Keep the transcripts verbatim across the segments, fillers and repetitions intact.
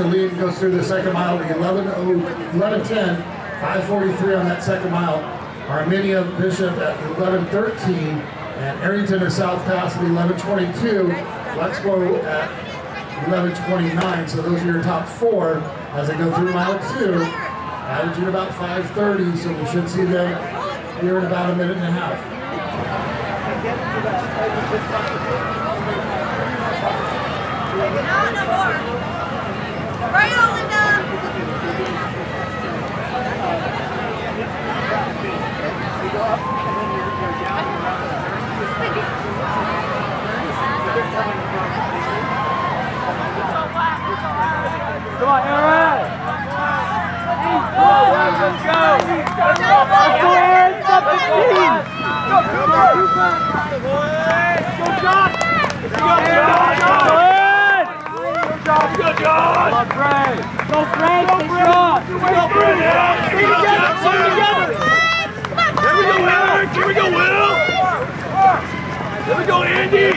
the lead, goes through the second mile to eleven ten, five forty-three on that second mile. Arminia Bishop at eleven thirteen, and Arrington and South Pass at eleven twenty-two. Let's go at eleven twenty-nine. So those are your top four as they go through mile two, averaging about five thirty. So we should see them here in about a minute and a half. Right on. Come on, Aran! Let's go! Let's go! Aran's got the team! Go, come on! Good job! Good job, Aran! Good job, good job! Go, Drake! Go, Drake! Go, Drake! Go, Drake! Here we go, Aran! Here we go, Will! Here we go, Andy!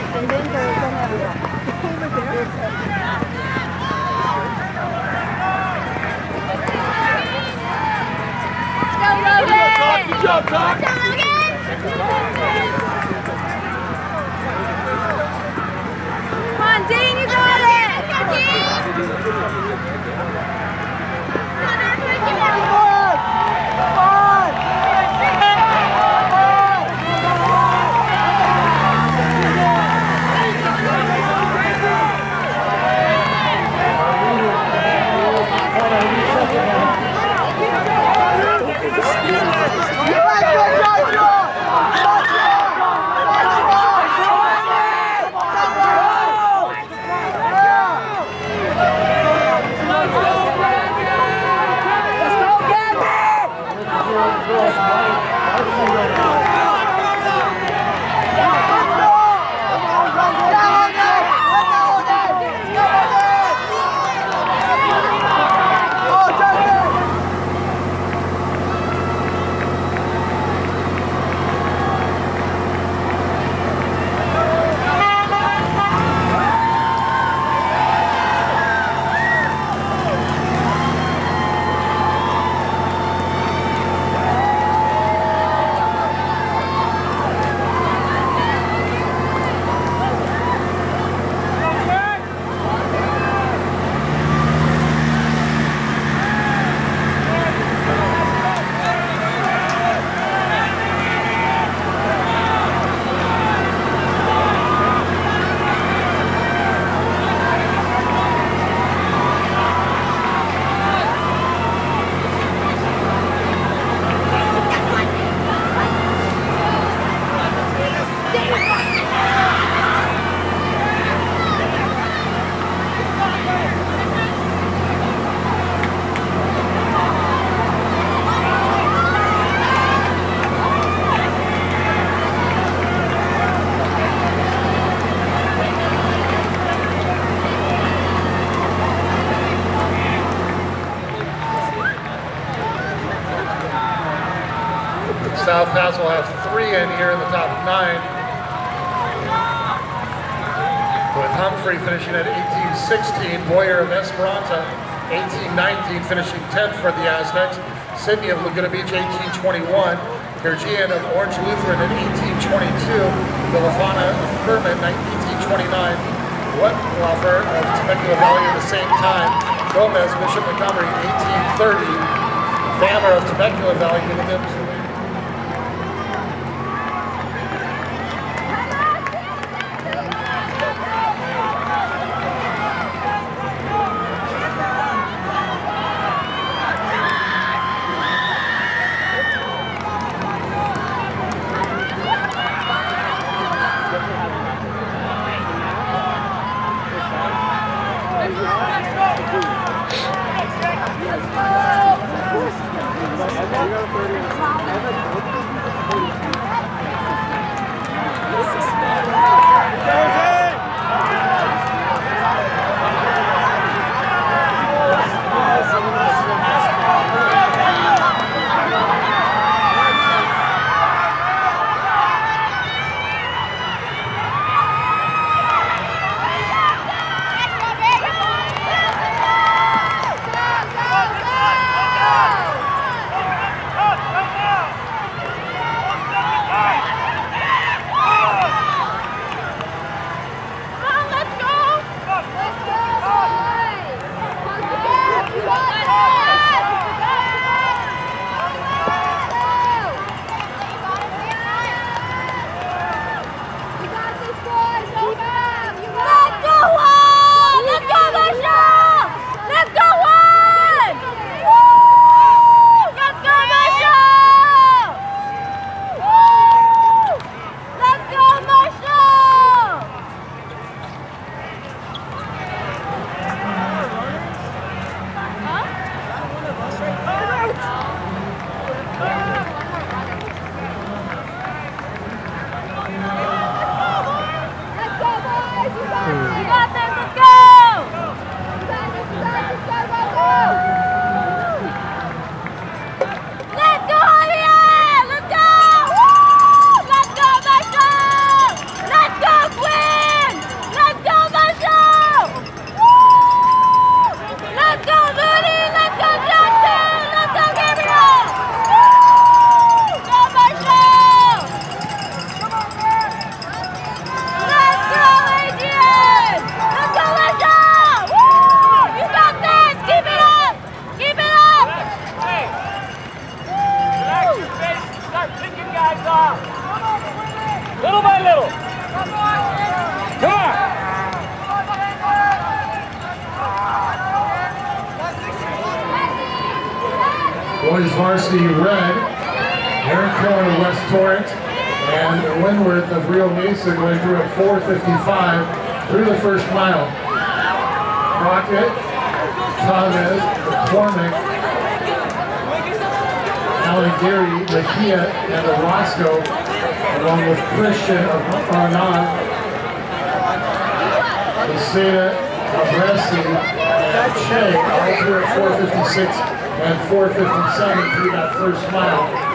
Good job, Doc! Good job, Logan! Come on, Dean, you got it! Come on, Dean! Come on, Dean! South Pass will have three in here in the top nine, with Humphrey finishing at eighteen sixteen, Boyer of Esperanza eighteen nineteen, finishing tenth for the Aztecs, Sydney of Laguna Beach eighteen twenty-one, Gergian of Orange Lutheran at eighteen twenty-two, Villafana of Kerman eighteen twenty-nine, Lofer of Temecula Valley at the same time, Gomez, Bishop Montgomery eighteen thirty, Vammer of Temecula Valley giving them to Let's go! is varsity red. Aaron Keller of West Torrance and Weinerth of Rio Mesa going through at four fifty-five through the first mile. Rocket, Chavez, McCormick, Alexander, Machia, and Orozco, along with Christian of Aran, Lucena, Abresi, and Che, all through at four fifty-six and four fifty-seven through that first mile.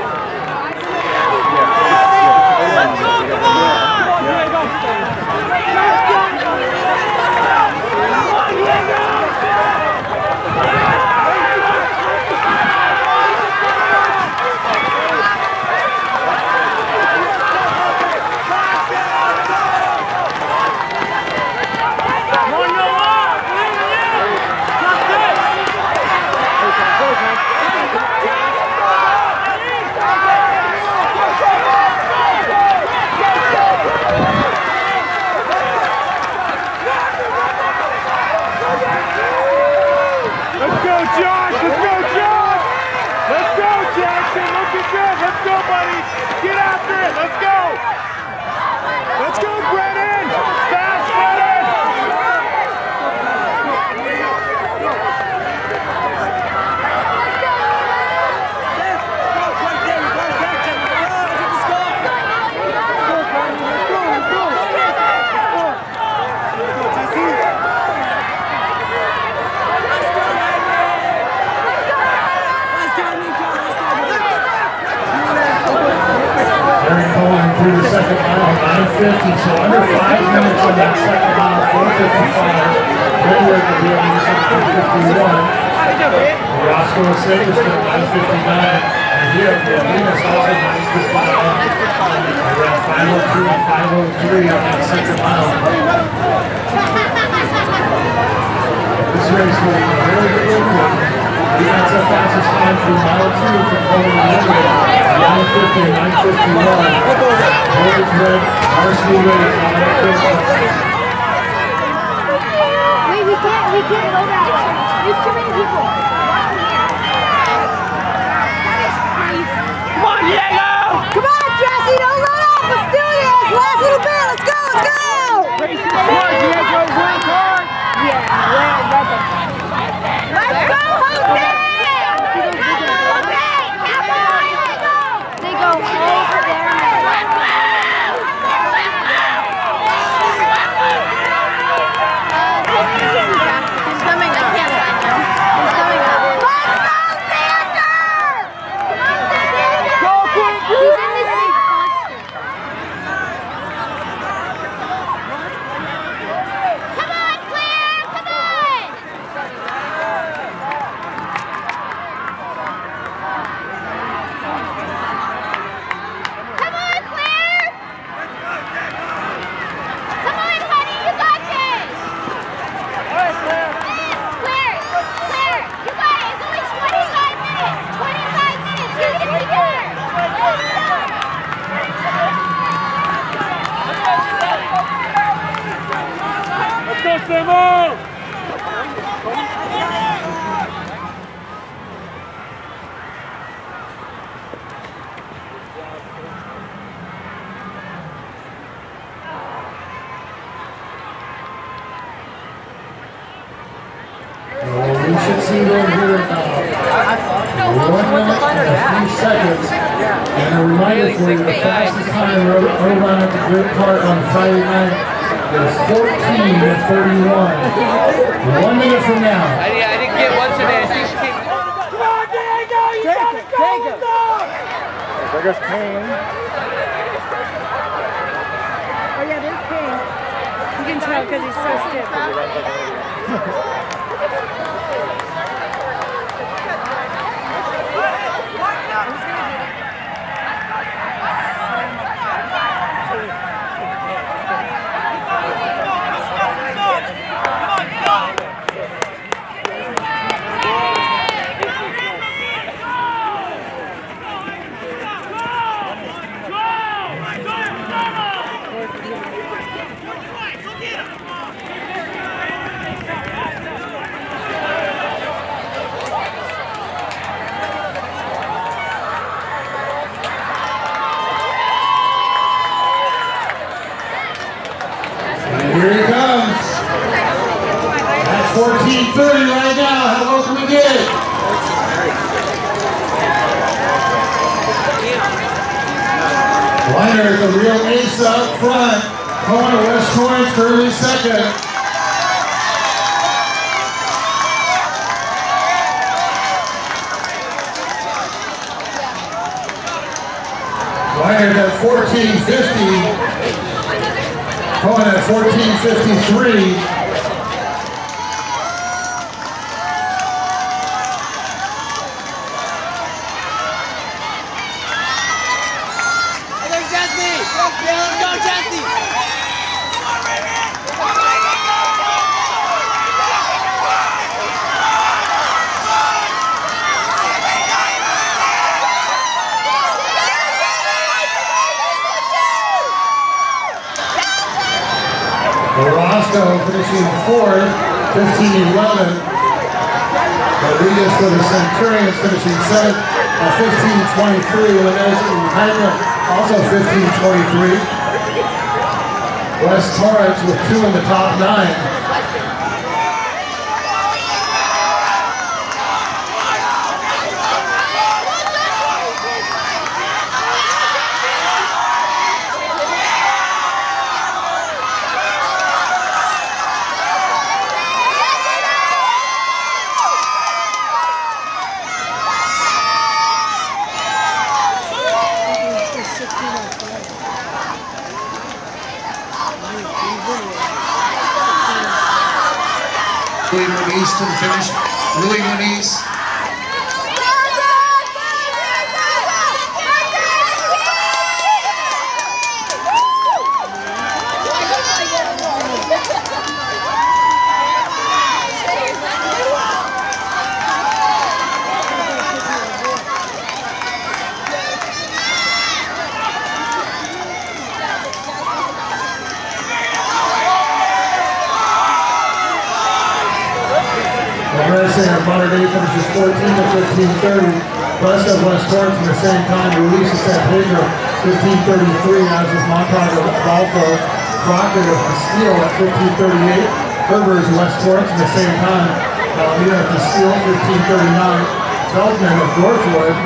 thirty right now. Have welcome again. Weinerth, the real ace up front. Corner, West Torrance, Curly second. Weinerth at fourteen fifty. Corner at fourteen fifty-three. Orozco finishing fourth, fifteen eleven. Rodriguez for the Centurions finishing seventh at fifteen twenty-three. Linares and Hyman also fifteen twenty-three. West Torrance with two in the top nine. To the finish, Louis Muniz. Monterey finishes fourteen to fifteen thirty. Rest of West Torrance in the same time releases that figure fifteen thirty-three, as is Montauk of Adolfo, Rocket of Steel at fifteen thirty-eight. Herbers West Torrance in the same time. Almeida of Steel fifteen thirty-nine. Feldman of Northwood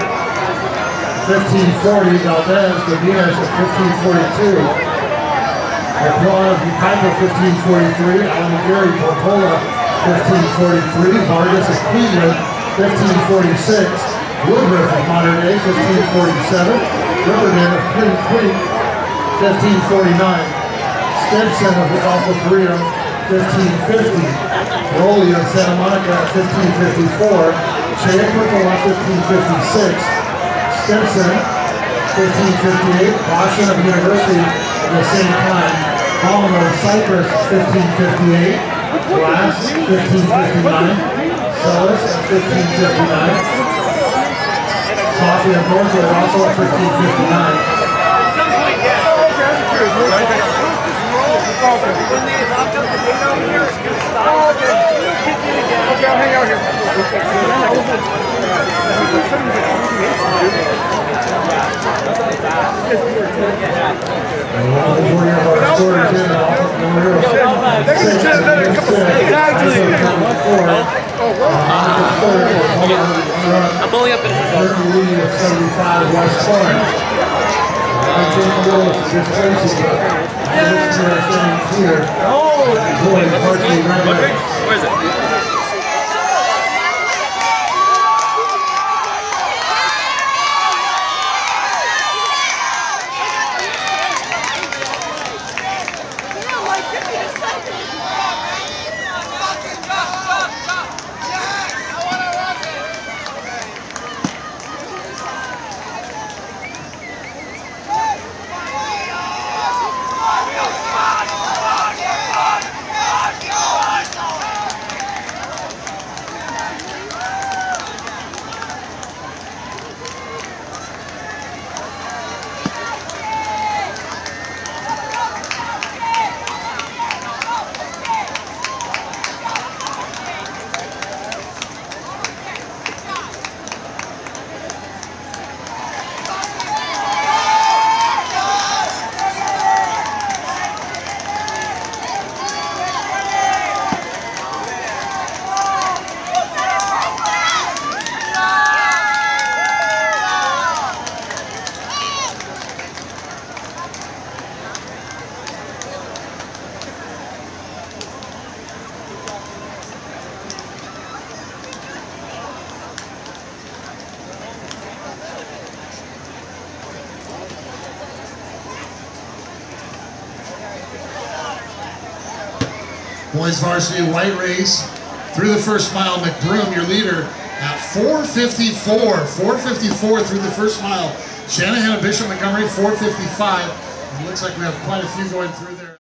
fifteen forty. Valdez Gomez at fifteen forty-two. McCormick of Bucaco fifteen forty-three. Alamagiri Portola fifteen forty-three, Vargas of Cleveland, fifteen forty-six, Woodruff of Modern Day, fifteen forty-seven, Riverman of Queen Creek, fifteen forty-nine, Stimson of Alpha Korea, fifteen fifty, Roley of Santa Monica, fifteen fifty-four, Shea Purple, fifteen fifty-six, Stimson, fifteen fifty-eight, Boston of University at the same time, Palmer of Cyprus, fifteen fifty-eight, Glass, fifteen fifty-nine. Sellers, fifteen fifty-nine. Coffee and Northwood also at fifteen fifty-nine. I'm only up in seventy-five West Torrance. I'm taking a look at this place here. Oh! Where is it? Boys varsity white race. Through the first mile, McBroom, your leader, at four fifty-four. four fifty-four through the first mile. Shanahan and Bishop Montgomery, four fifty-five. It looks like we have quite a few going through there.